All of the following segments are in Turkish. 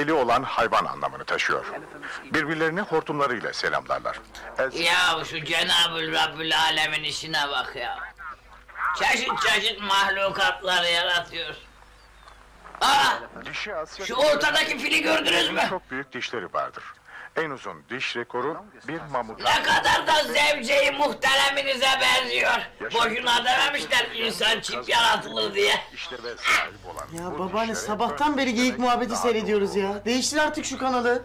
eli olan hayvan anlamını taşıyor. Birbirlerini hortumlarıyla selamlarlar. Ya şu Cenab-ül Rabbül Alemin işine bak ya! Çeşit çeşit mahlukatları yaratıyor. Aa! Şu ortadaki fili gördünüz mü? Çok büyük dişleri vardır. En uzun diş rekoru bir mamut. Ne kadar da zevceyi muhtereminize benziyor. Boşuna dememişler insan çift yaratılır diye. Ya babaanne sabahtan beri geyik muhabbeti seyrediyoruz ya. Değiştir artık şu kanalı.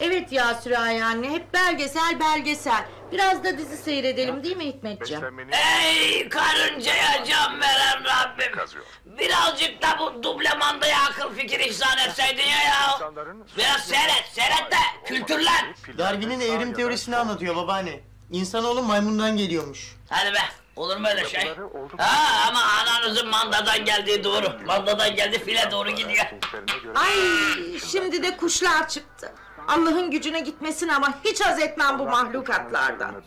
Evet ya Sürahi anne, hep belgesel belgesel. Biraz da dizi seyredelim değil mi Hikmetciğim? Ey karıncaya can veren Rabbim! Birazcık da bu dublemandaya akıl fikir ihsan etseydin ya! Biraz seyret, seyret de kültürlen! Darwin'in evrim teorisini anlatıyor babaanne. İnsanoğlu maymundan geliyormuş. Hadi be! Olur mu öyle şey? Ha ama ananızın mandadan geldiği doğru. Mandadan geldi file doğru gidiyor. Ay şimdi de kuşlar çıktı. Allah'ın gücüne gitmesin ama hiç haz etmem bu mahlukatlardan.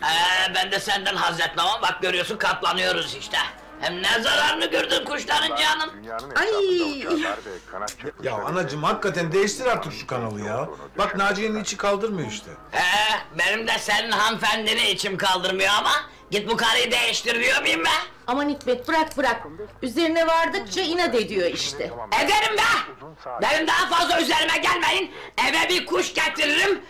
Ben de senden haz etmem ama bak görüyorsun katlanıyoruz işte. Hem ne zararını gördün kuşların canım. Ayy! Ya anacığım hakikaten değiştir artık şu kanalı ya. Bak Naciye'nin içi kaldırmıyor işte. Benim de senin hanımefendinin içim kaldırmıyor ama... Git bu karıyı değiştir diyor muyum be? Aman Hikmet bırak bırak. Üzerine vardıkça inat ediyor işte. Ederim be! Benim daha fazla üzerime gelmeyin. Eve bir kuş getiririm.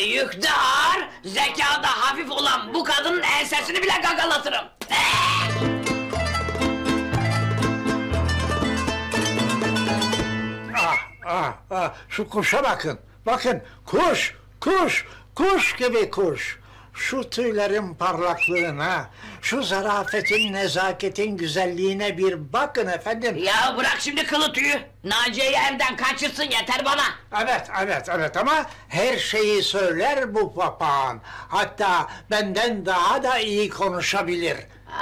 Yükte ağır, zekada hafif olan bu kadının ensesini bile gagalatırım. Şu kuşa bakın. Bakın kuş, kuş, kuş gibi kuş. Şu tüylerin parlaklığına, şu zarafetin, nezaketin güzelliğine bir bakın efendim. Ya bırak şimdi kılı tüyü, Naciye'yi evden kaçırsın yeter bana. Evet, evet, evet ama her şeyi söyler bu papağan. Hatta benden daha da iyi konuşabilir.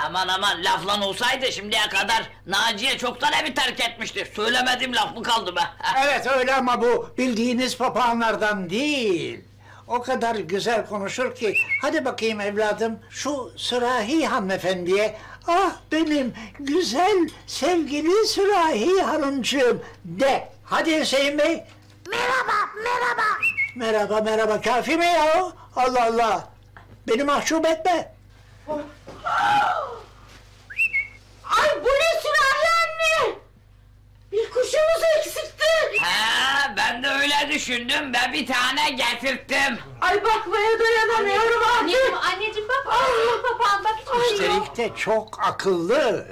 Aman aman laflan olsaydı şimdiye kadar Naciye çoktan evi terk etmiştir. Söylemediğim laf mı kaldı be? Evet öyle ama bu bildiğiniz papağanlardan değil. O kadar güzel konuşur ki, hadi bakayım evladım, şu Sürahi hanımefendiye, ah benim güzel sevgili Sürahi hanımcığım de. Hadi Hüseyin Bey. Merhaba, merhaba. Merhaba, merhaba, kafi mi ya o? Allah Allah, beni mahcup etme. Ay bu ne Sürahi anne? Bir kuşumuzu eksikti! Ha, ben de öyle düşündüm ve bir tane getirttim! Ay bakmaya dayanamıyorum artık! Anneciğim, anneciğim bak! Ay papağan bak hiç şey yok! Üstelik de çok akıllı!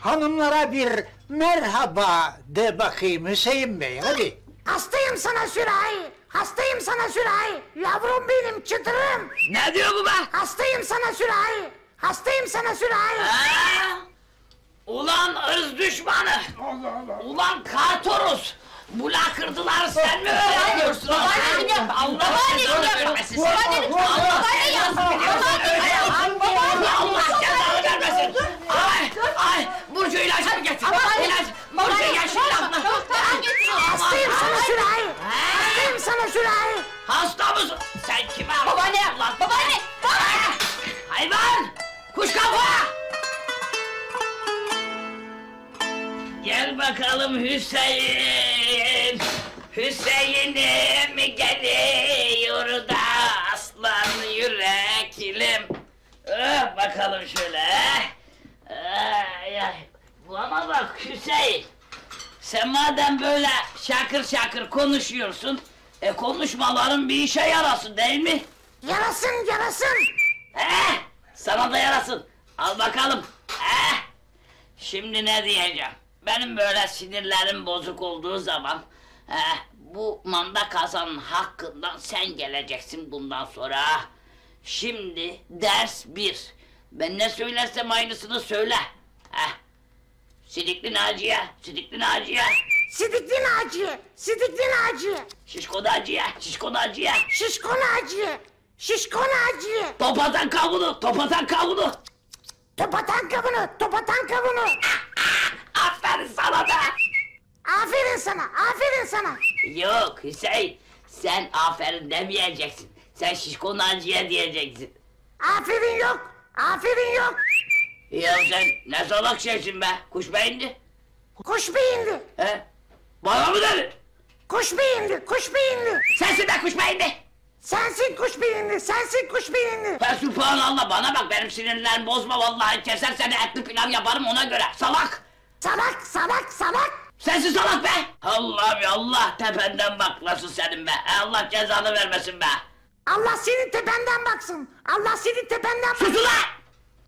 Hanımlara bir merhaba de bakayım Hüseyin Bey, hadi! Hastayım sana Sürahi! Hastayım sana Sürahi! Yavrum benim, çıtırım! Ne diyor bu be? Hastayım sana Sürahi! Hastayım sana Sürahi! Aa! Ulan ırz düşmanı! Allah Allah! Ulan Kartoruz! Bula kırdılar sen mi öğreniyorsun? Babaannem yapma! Babaannem yapma! Babaannem yapma! Babaannem yapma! Babaannem yapma! Allah cezanı vermesin! Ay! Ay! Burcu ilacını getir! İlaç! Burcu yaşlı lafını! Hastayım sana Sürahi! Hastayım sana Sürahi! Hasta mısın? Sen kime? Babaanne yapma! Babaanne! Babaanne! Hayvan! Kuş kafa! Gel bakalım Hüseyin, Hüseyin'im geliyor da aslan yüreklim. Oh, bakalım şöyle. Ay, ay. Bu ama bak Hüseyin, sen madem böyle şakır şakır konuşuyorsun, konuşmaların bir işe yarasın değil mi? Yarasın, yarasın. Sana da yarasın. Al bakalım. Şimdi ne diyeceğim? Benim böyle sinirlerim bozuk olduğu zaman... bu manda kazanın hakkından sen geleceksin bundan sonra. Şimdi ders bir. Ben ne söylersem aynısını söyle. Sidikli Naciye, Sidikli Naciye. Sidikli Naciye, Sidikli Naciye. Şişko Naciye, Şişko Naciye. Şişko Naciye, Şişko Naciye. Top atan kavunu, top atan kavunu. Top atan kavunu, top atan kavunu. Aferin sana da! Aferin sana, aferin sana! Yok Hüseyin, sen aferin demeyeceksin. Sen Şişko Naciye diyeceksin. Aferin yok, aferin yok! Ya sen ne salak şeysin be, kuş beyindi? Kuş beyindi! He? Bana mı dedin? Kuş beyinli, kuş beyinli. Sensin be kuş beyinli. Sensin kuş beyinli, sensin kuş beyinli. Sübhan Allah, bana bak, benim sinirlerimi bozma vallahi. Keser seni, etli pilav yaparım ona göre. Salak! Salak, salak, salak! Sensiz salak be! Allah'ım ya Allah, tependen bak nasıl senin be! Allah cezanı vermesin be! Allah senin tependen baksın! Allah senin tependen baksın! Sus ulan!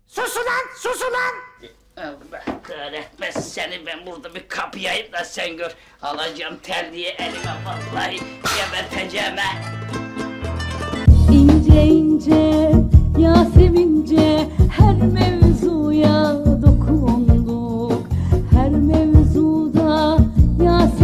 Sus ulan! Sus ulan! Allah kahretmesin seni, ben burada bir kapıyayım da sen gör! Alacağım terliği elime vallahi, geberteceğim he! İnce ince, Yasemince, her mevzuya